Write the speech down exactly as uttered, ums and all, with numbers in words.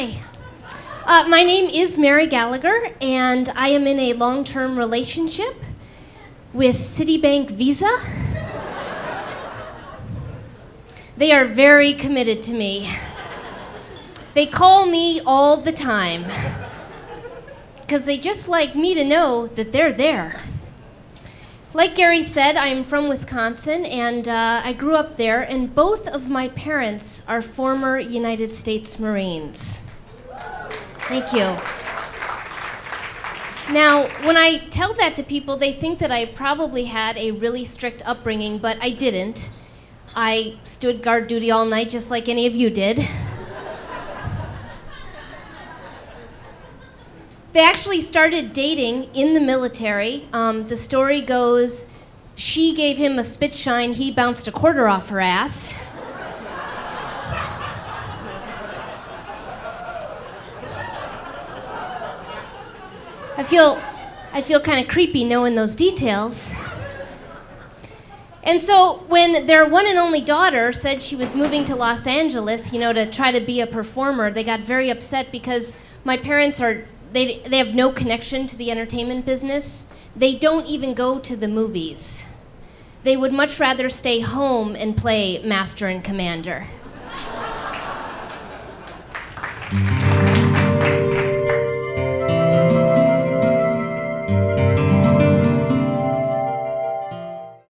Hi. Uh, my name is Mary Gallagher, and I am in a long-term relationship with Citibank Visa. They are very committed to me. They call me all the time because they just like me to know that they're there. Like Gary said, I'm from Wisconsin, and uh, I grew up there, and both of my parents are former United States Marines. Thank you. Now, when I tell that to people, they think that I probably had a really strict upbringing, but I didn't. I stood guard duty all night just like any of you did. They actually started dating in the military. Um, the story goes, she gave him a spit shine, he bounced a quarter off her ass. I feel, I feel kind of creepy knowing those details. And so when their one and only daughter said she was moving to Los Angeles, you know, to try to be a performer, they got very upset because my parents are They, they have no connection to the entertainment business. They don't even go to the movies. They would much rather stay home and play Master and Commander.